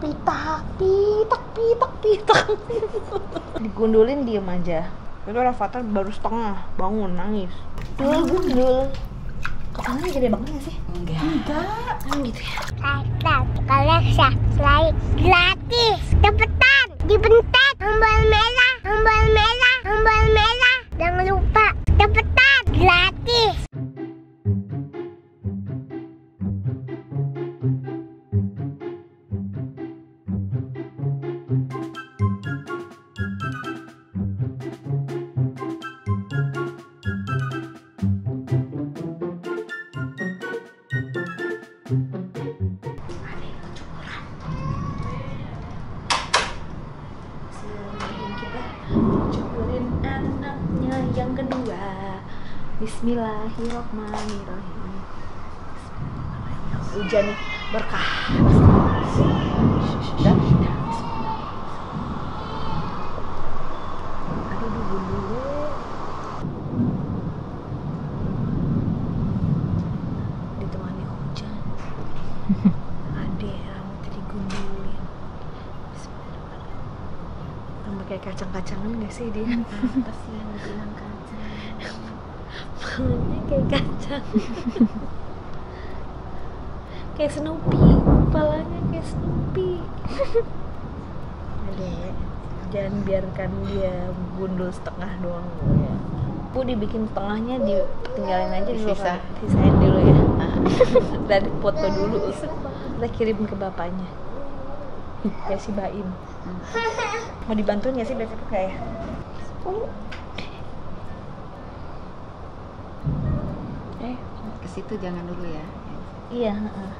pitak, pitak, pitak, pitak. Digundulin diem aja. Itu Rafathar baru setengah bangun nangis. Gundul, gundul. Kepalanya gede banget gak sih? Enggak. Enggak. Kan gitu ya. Rafathar, sekolah saya gratis. Cepetan, dibentak. Tombol merah, tombol merah, tombol merah. Jangan lupa, cepetan, gratis. Bismillahirrahmanirrahim. Hujan nih berkah. Aduh, dulu. Ditemani hujan. Ade rambut digundulin. Bismillahirrahmanirrahim. Rambut kayak kacang-kacangan nggak sih dia? Kasihan bilang kacang. Palanya kayak kacang. Kayak Snoopy. Palanya kayak Snoopy. Adek, jangan biarkan dia gundul setengah doang ya. Bu dibikin setengahnya, ditinggalin aja dulu. Sisain dulu ya. Dan foto dulu. Kita kirim ke bapaknya. Ya si Baim. Mau dibantuin gak sih besok kayak? Ke situ jangan dulu ya. Iya, heeh.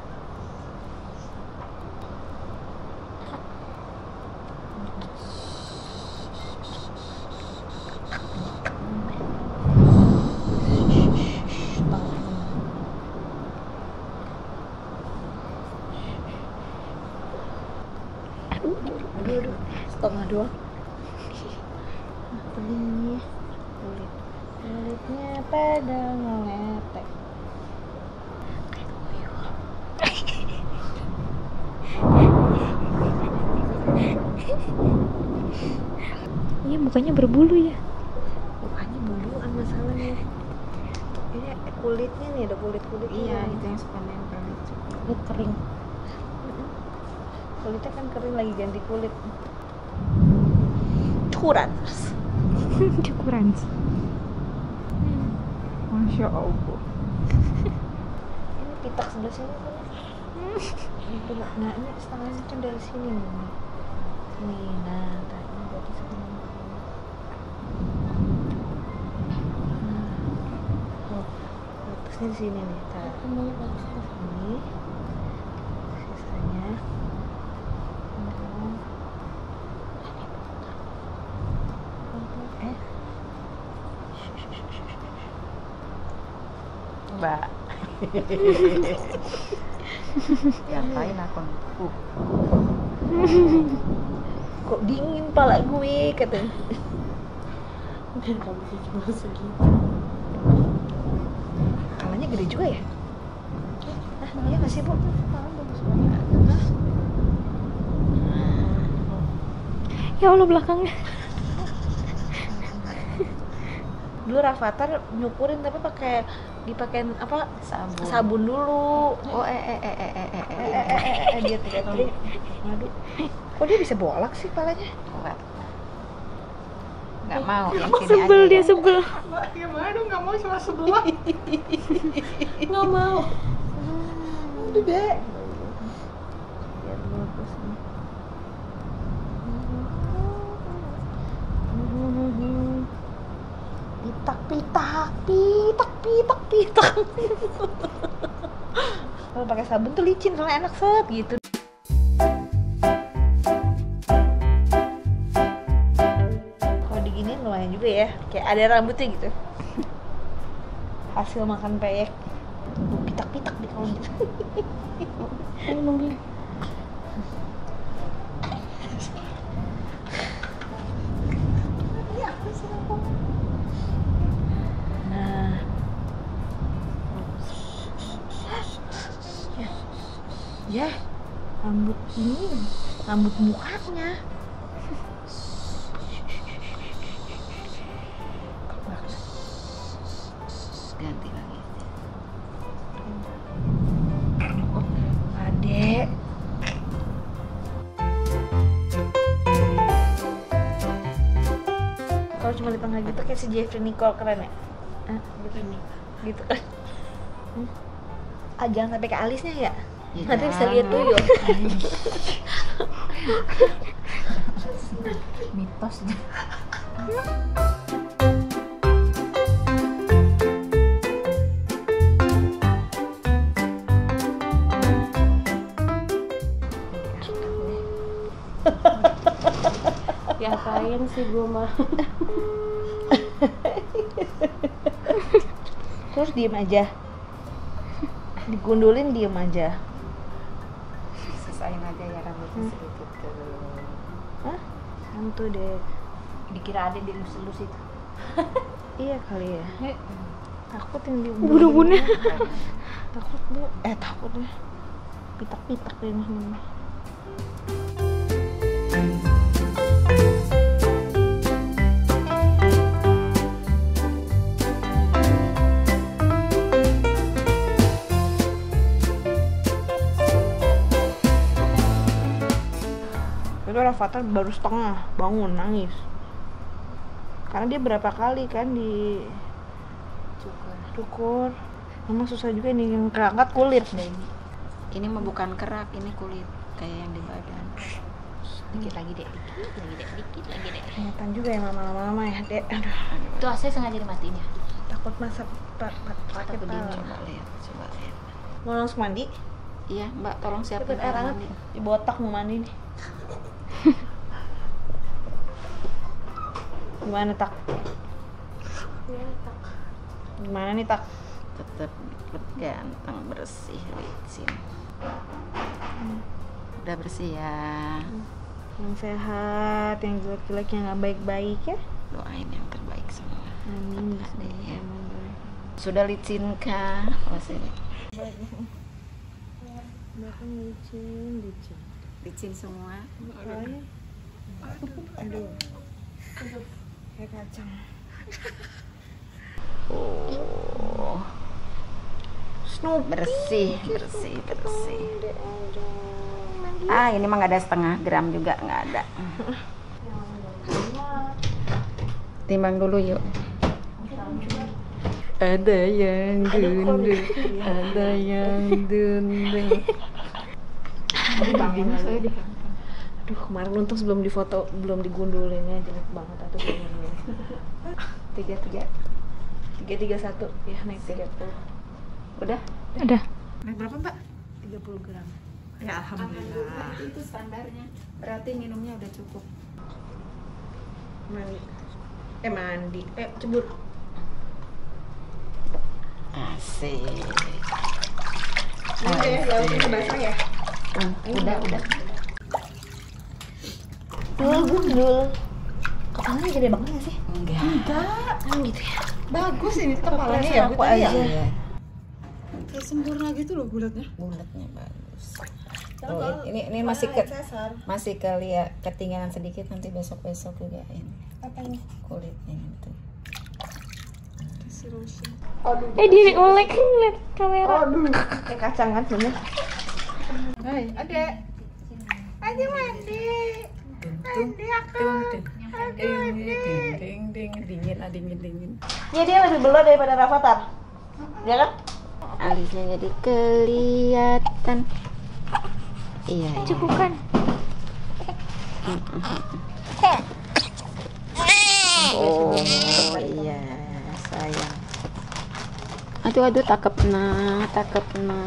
Aduh, setengah doang. Pelitnya, pelitnya pada ngeletek. Iya, mukanya berbulu ya. Mukanya bulu masalahnya. Ini kulitnya nih, ada kulit-kulit. Iya, itu yang suka nempel itu. Kulit kering. Kulitnya kan kering, lagi ganti kulit. Cukuran. Cukuran. Masya Allah. Ini pitak sebelah sini kan. Itu maknanya setengahnya kan dari sini nih. Nih, nah, tadi berarti sekarang. Oh, batasnya di sini nih, tak. Ini batasnya sini. Sisanya. Mbak. Ya, kain akun. Kok dingin pala gue katanya. Dan kamu kayak segitu. Kalanya gede juga ya? Ah, iya nggak sih bu? Kalanya bagus banget. Ya Allah belakangnya. Dulu Rafathar nyukurin tapi pakai dipakein apa? Sabun. Sabun dulu. Oh dia tidak tahu. Aduh. Kok dia bisa bolak sih palanya? Enggak mau. Sebel dia, sebel. Gimana dong, enggak mau cuma sebelah. Enggak mau. Aduh deh. Biar lurus nih. Pitak, pitak, pitak, pitak, pitak. Kalau pakai sabun tuh licin, soalnya enak set gitu. Juga ya, kayak ada rambutnya gitu. Hasil makan peyek. Pitak-pitak di kalau gitu. Nah. Ya. rambut ini, rambut mukanya. Ganti lagi. Oh, adek. Kalau cuma di tengah gitu kayak si Jeffrey Nicole keren ya? Hah? Gitu kan? Ah, jangan sampai ke alisnya ya? Nanti bisa lihat tuyul. Mitos deh. Ya sayang sih gue mah. Terus diem aja. Digundulin diem aja. Sisain aja ya rambutnya sedikit dulu. Hah? Hantu deh. Dikira ada di lus-lus itu. Iya kali ya. Takut yang digundulin. Takut bu. Takut deh. Pitak-pitak deh ini. Itu Rafathar baru setengah bangun nangis karena dia berapa kali kan di cukur. Memang susah juga nih yang kerangkat kulit deh. Ini mah bukan kerak, ini kulit kayak yang di badan. Dikit lagi dek, dikit lagi dek. Ingatan juga ya mama ya dek. Aduh. Itu saya sengaja dimatiin ya. Takut masa pakai begini. Coba lihat. Mau langsung mandi? Iya mbak, tolong siapin air hangat. Di botak mau mandi nih. Gimana tak? Gimana nih tak? Tetep ganteng, bersih, licin. Udah bersih ya. Yang sehat, yang jelek-jelek, yang gak baik-baik ya. Doain yang terbaik semua. Amin. Sudah licin kah? Maksudnya belakang licin. Licin semua. Aduh. Kayak kacang. Oh. Snoop. Bersih. Ini mah nggak ada setengah gram juga, nggak ada. Timbang dulu yuk. Ada yang gundul, ada yang dundul. Aduh, kemarin untung sebelum difoto belum digundulinnya, jelek banget atau gimana. 331 ya, naik 30. Udah. Naik berapa mbak? 30 gram. Ya alhamdulillah. Itu standarnya. Berarti minumnya udah cukup. Mandi, cebur. Asik. Ini lautnya basah ya. Udah. Gundul. Kepalanya gede banget gak sih? Enggak. Kan gitu ya. Bagus ini kepalanya ya, aku aja. Kayak sempurna gitu loh bulatnya. Bulatnya bagus. Oh, ini masih ketinggalan sedikit, nanti besok juga ini. Apa ini? Kulitnya gitu. Dia diulek ngeliat kamera. Aduh, kayak kacang kan bener. Hai, adek. Ayo mandi. Dingin. Ya dia lebih belok daripada Rafathar. Ya kan? Alisnya jadi kelihatan. Iya. Cukupkan. Oh iya, sayang. Aduh takepna. Cakepnya.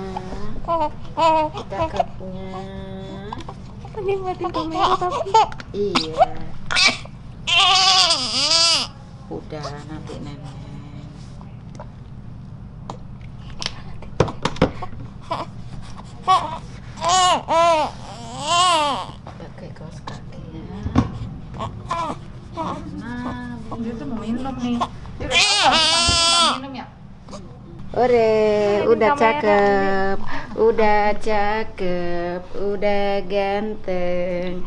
Apa dia ngeliatin kamera tapi? Iya. Udah nanti nenek. Pakai kaos kakinya. Nah, dia tuh mau minum nih. Dia udah minum ya? Udah cakep. Udah cakep, udah ganteng,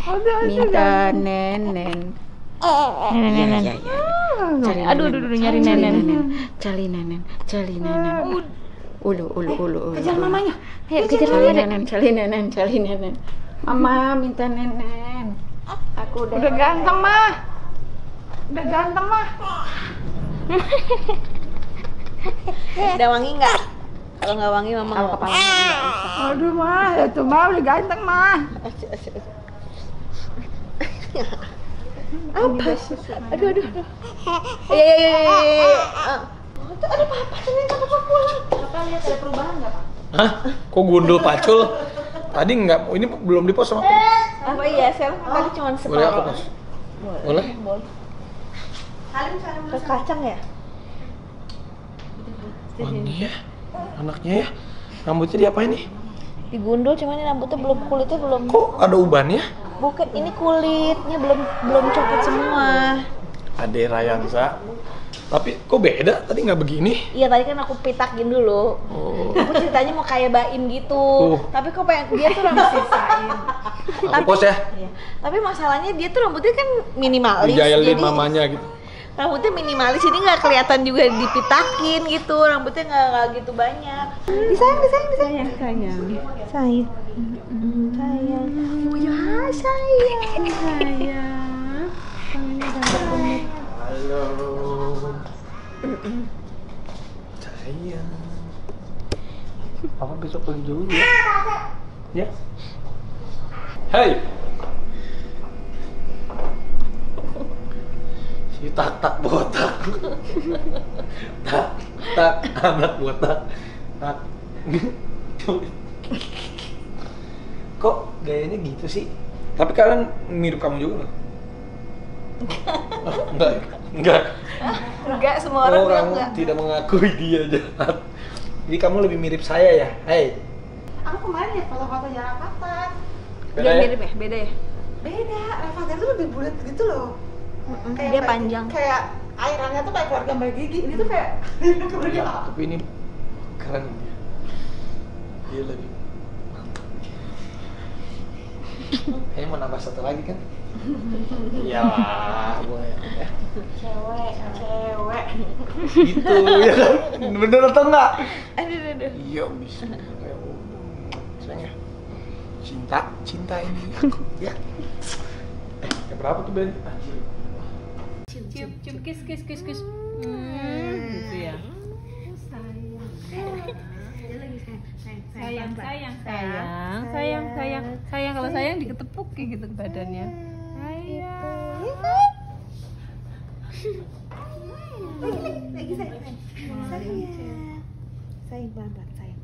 minta nenen. Aduh, nyari nenen. Ulu. Kejar mamanya. Ayo kejar mamanya. Cari nenen. Mama minta nenen. Aku udah ganteng mah. Udah wangi enggak? Kalau nggak wangi mama nggak kepala. Aduh mah, itu mah udah ganteng mah. Apa? Aduh. Itu ada papa, ternyata papa pulang. Papa lihat ada perubahan nggak pak? Hah? Kok gundul pacul? Tadi nggak, ini belum dipos sama aku. Apa iya, sekarang tadi cuma separuh. Boleh aku pos? Boleh. Salim. Ke kacang ya? Wangi ya? Anaknya ya? Rambutnya diapain nih? Digundul, cuman ini rambutnya belum, kulitnya belum. Kok ada ubannya? Bukan, ini kulitnya belum copot semua. Ade Rayanza. Tapi kok beda? Tadi nggak begini? Iya, tadi kan aku pitakin dulu. Oh. Aku ceritanya mau kayak baim gitu. Tapi kok pengen dia tuh rambut sisain. Aku pos ya? Iya. Tapi masalahnya dia tuh rambutnya kan minimalis. Dijailin mamanya gitu. Rambutnya minimalis, ini nggak kelihatan juga dipitakin gitu, rambutnya nggak gitu banyak. Sayang. Halo. Sayang. Papa besok pergi dulu ya. Ya. Hey. Si tak botak, tak anak botak, tak. Kok gayanya gitu sih? Tapi kalian mirip kamu juga loh. Enggak semua orang bilang enggak. Tidak mengakui dia jahat. Jadi kamu lebih mirip saya ya, hey. Aku kemarin lihat foto-foto Rafathar. Dia mirip ya, beda. Rafathar tuh lebih bulat gitu loh. Dia panjang. Kayak airannya tuh kayak keluarga Mbak Gigi. Ini tuh kayak keluarga. Tapi ini keren dia. Dia lebih mantap. Kayaknya mau nambah satu lagi kan? Iyalah, boleh. Cewek. Gitu ya kan? Bener atau enggak? Aduh. Iya, bisa. Kayak sayang. Cinta ini. Ya. Berapa tuh Ben? Cium, kiss. Gitu ya. Sayang. Kalau sayang diketepuk kayak gitu ke badannya. Sayang. Sayang banget.